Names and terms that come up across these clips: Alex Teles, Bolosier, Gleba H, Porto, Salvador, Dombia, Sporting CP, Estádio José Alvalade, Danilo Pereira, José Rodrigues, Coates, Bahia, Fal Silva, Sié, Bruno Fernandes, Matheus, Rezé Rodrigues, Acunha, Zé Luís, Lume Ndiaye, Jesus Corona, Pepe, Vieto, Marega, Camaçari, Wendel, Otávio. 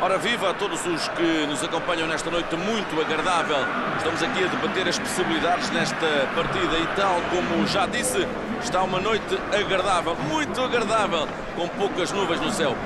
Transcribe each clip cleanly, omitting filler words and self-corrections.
Ora viva a todos os que nos acompanham nesta noite muito agradável. Estamos aqui a debater as possibilidades nesta partida e tal como já disse, está uma noite agradável, muito agradável, com poucas nuvens no céu.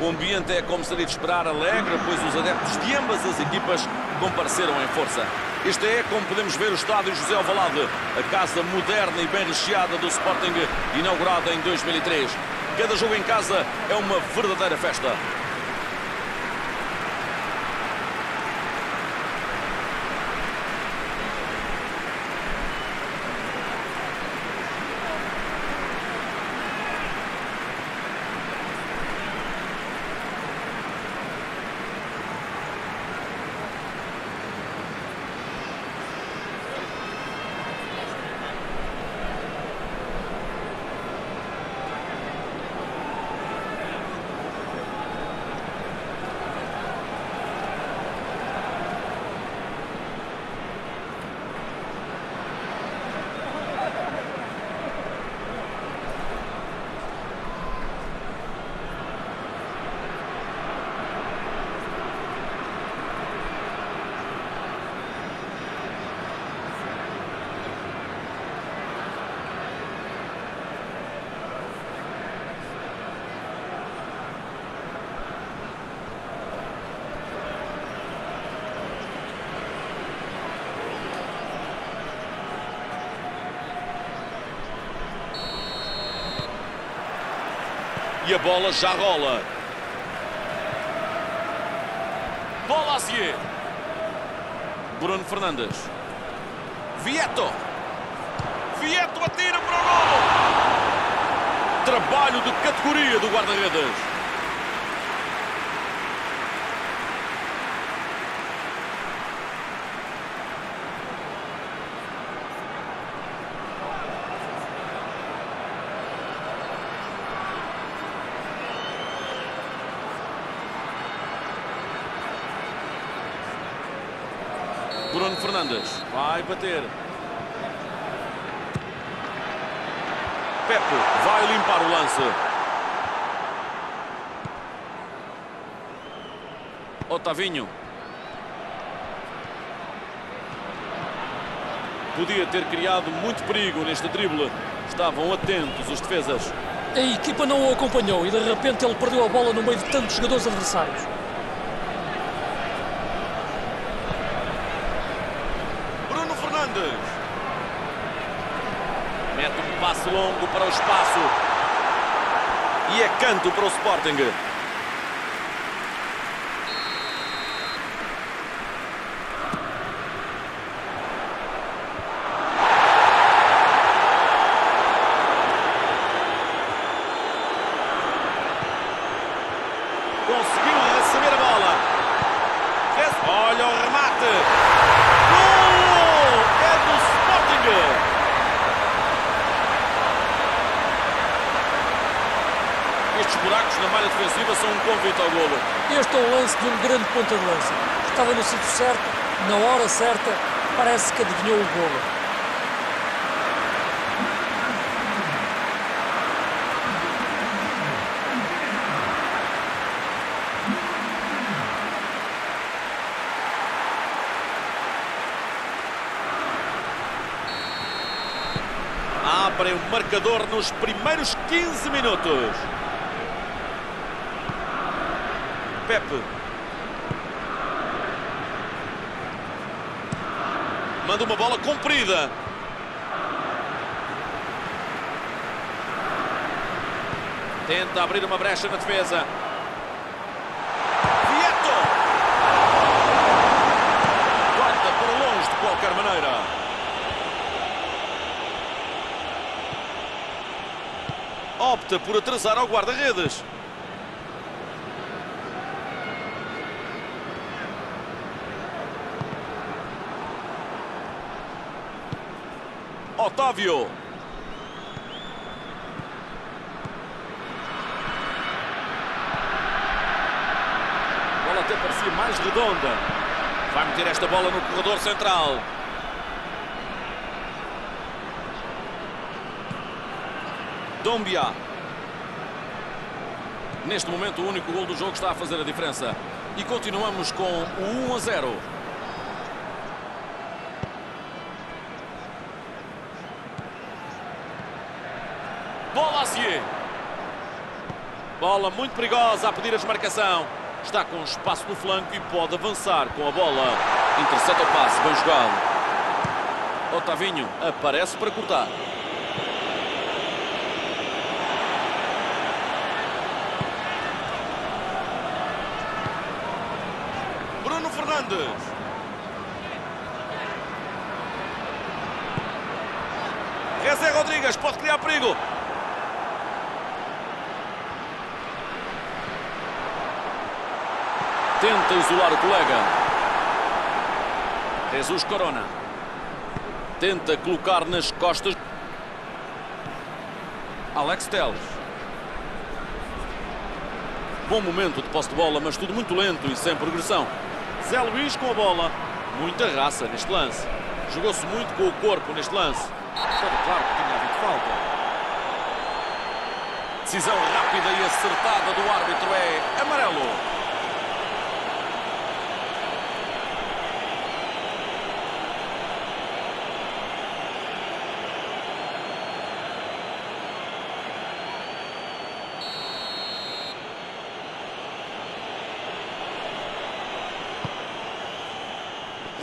O ambiente é, como seria de esperar, alegre, pois os adeptos de ambas as equipas compareceram em força. Este é, como podemos ver, o Estádio José Alvalade, a casa moderna e bem recheada do Sporting, inaugurada em 2003. Cada jogo em casa é uma verdadeira festa. E a bola já rola. Bola a Sié. Bruno Fernandes. Vieto. Vieto atira para o golo. Trabalho de categoria do guarda-redes. Bruno Fernandes vai bater. Pepe vai limpar o lance. Otavinho. Podia ter criado muito perigo neste drible. Estavam atentos os defesas. A equipa não o acompanhou e de repente ele perdeu a bola no meio de tantos jogadores adversários. Mete um passo longo para o espaço e é canto para o Sporting. Conseguiu receber a bola. Olha o remate. Estes buracos na malha defensiva são um convite ao golo. Este é o lance de um grande ponta de lança. Estava no sítio certo, na hora certa, parece que adivinhou o golo. Abrem o marcador nos primeiros 15 minutos. Pepe. Manda uma bola comprida. Tenta abrir uma brecha na defesa. Vieto. Guarda por longe de qualquer maneira. Opta por atrasar ao guarda-redes. Otávio. A bola até parecia mais redonda. Vai meter esta bola no corredor central. Dombia. Neste momento o único gol do jogo está a fazer a diferença. E continuamos com o 1-0. Bola a Sié. Bola muito perigosa a pedir a desmarcação. Está com espaço no flanco e pode avançar com a bola. Intercepta o passe, bem jogado. Otavinho aparece para cortar. Bruno Fernandes. Rezé Rodrigues pode criar perigo. Tenta isolar o colega. Jesus Corona. Tenta colocar nas costas. Alex Teles. Bom momento de posse de bola, mas tudo muito lento e sem progressão. Zé Luís com a bola. Muita raça neste lance. Jogou-se muito com o corpo neste lance. Estava claro que tinha havido falta. Decisão rápida e acertada do árbitro é amarelo.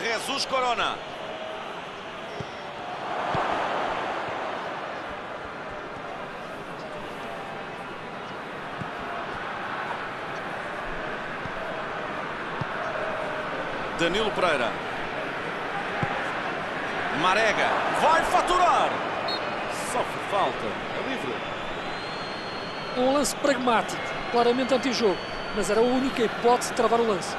Jesus Corona. Danilo Pereira. Marega. Vai faturar. Sofre falta. É livre. Um lance pragmático. Claramente anti-jogo. Mas era a única hipótese de travar o lance.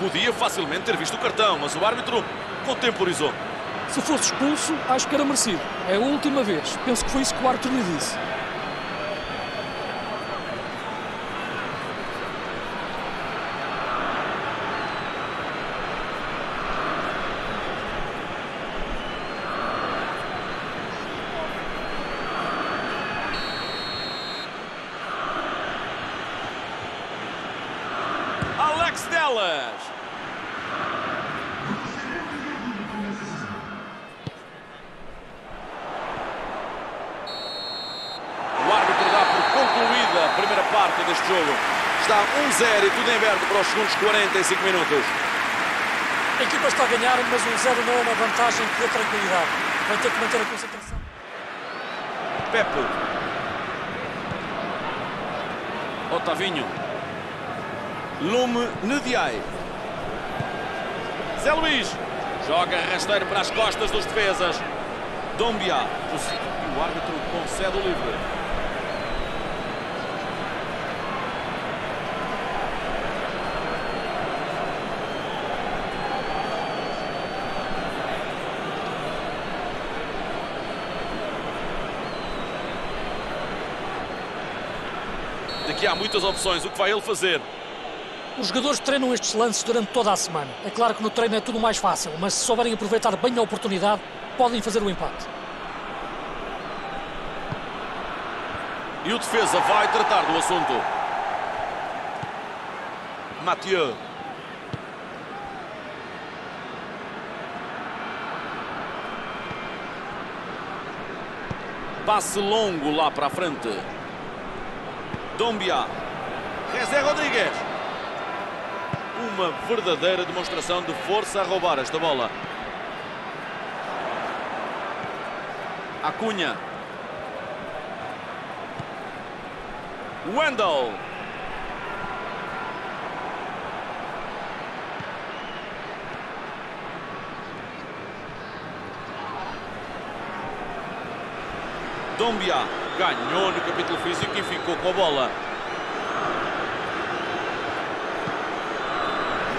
Podia facilmente ter visto o cartão, mas o árbitro contemporizou. Se fosse expulso, acho que era merecido. É a última vez. Penso que foi isso que o árbitro lhe disse. Alex Teles. Deste jogo. Está 1-0 e tudo em verde para os segundos 45 minutos. A equipa está a ganhar, mas 1-0 não é uma vantagem que dê tranquilidade. Vai ter que manter a concentração. Pepe. Otavinho. Lume Ndiaye. Zé Luís. Joga rasteiro para as costas dos defesas. Dombia. O árbitro concede o livre. Aqui há muitas opções. O que vai ele fazer? Os jogadores treinam estes lances durante toda a semana. É claro que no treino é tudo mais fácil, mas se souberem aproveitar bem a oportunidade, podem fazer o empate. E o defesa vai tratar do assunto. Matheus. Passe longo lá para a frente. Dombia. José Rodrigues. Uma verdadeira demonstração de força a roubar esta bola. Acunha. Wendel. Dombia. Ganhou no capítulo físico e ficou com a bola.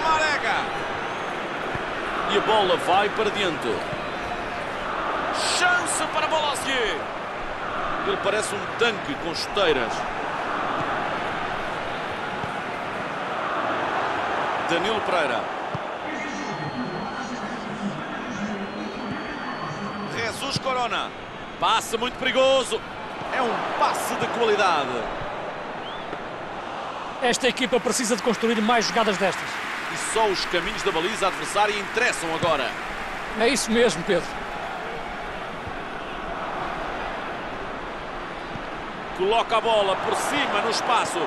Marega. E a bola vai para diante. Chance para Bolosier. Ele parece um tanque com chuteiras. Danilo Pereira. Jesus Corona. Passe muito perigoso. É um passe de qualidade. Esta equipa precisa de construir mais jogadas destas. E só os caminhos da baliza adversária interessam agora. É isso mesmo, Pedro. Coloca a bola por cima no espaço.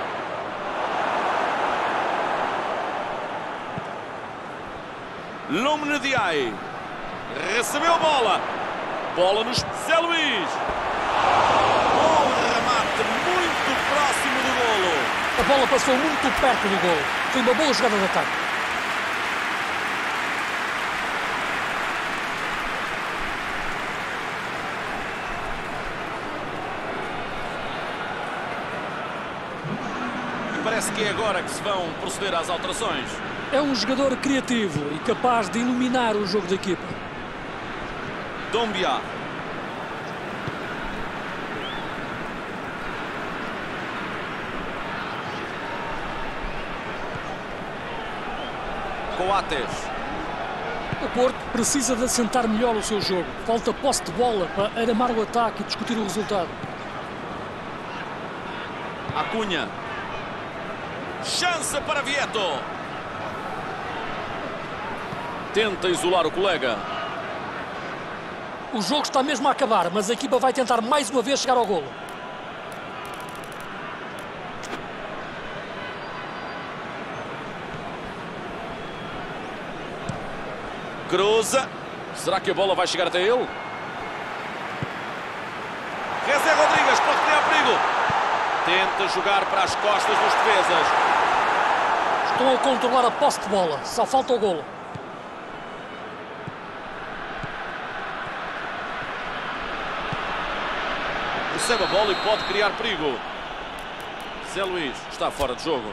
Lume Ndiaye recebeu a bola. Bola no Zé Luís. Bom remate, muito próximo do golo. A bola passou muito perto do golo. Foi uma boa jogada de ataque. Parece que é agora que se vão proceder às alterações. É um jogador criativo e capaz de iluminar o jogo da equipa. Dombia. Coates. O Porto precisa de assentar melhor o seu jogo. Falta posse de bola para aramar o ataque e discutir o resultado. Acunha. Chance para Vieto. Tenta isolar o colega. O jogo está mesmo a acabar, mas a equipa vai tentar mais uma vez chegar ao golo. Cruza. Será que a bola vai chegar até ele? Rezé Rodrigues pode ter perigo. Tenta jogar para as costas dos defesas. Estão a controlar a posse de bola. Só falta o golo. Recebe a bola e pode criar perigo. Zé Luís está fora de jogo.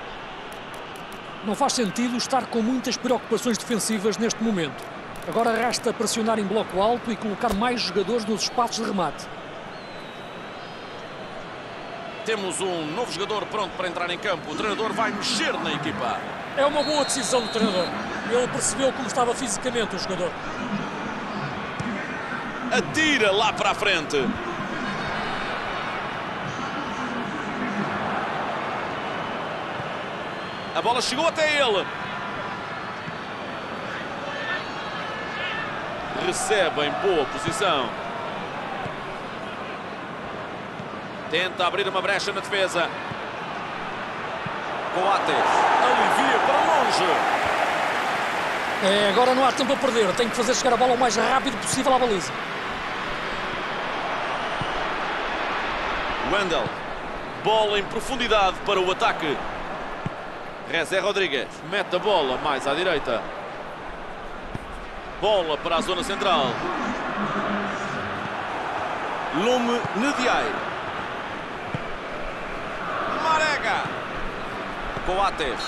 Não faz sentido estar com muitas preocupações defensivas neste momento. Agora resta pressionar em bloco alto e colocar mais jogadores nos espaços de remate. Temos um novo jogador pronto para entrar em campo. O treinador vai mexer na equipa. É uma boa decisão do treinador. Ele percebeu como estava fisicamente o jogador. Atira lá para a frente. A bola chegou até ele. Recebe em boa posição. Tenta abrir uma brecha na defesa. Coates alivia para longe. É, agora não há tempo a perder. Tem que fazer chegar a bola o mais rápido possível à baliza. Wendel. Bola em profundidade para o ataque. Rezé Rodrigues mete a bola mais à direita. Bola para a zona central. Lume Ndiaye. Marega. Coates.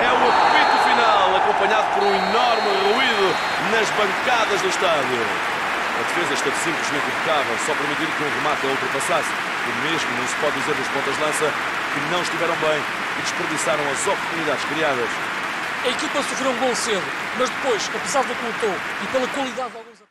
É o apito final, acompanhado por um enorme ruído nas bancadas do estádio. A defesa esteve simplesmente impecável, só permitir que um remate a ultrapassasse. O mesmo não se pode dizer dos pontas-lança, que não estiveram bem e desperdiçaram as oportunidades criadas. A equipa sofreu um gol cedo, mas depois, apesar do que lutou e pela qualidade de alguns...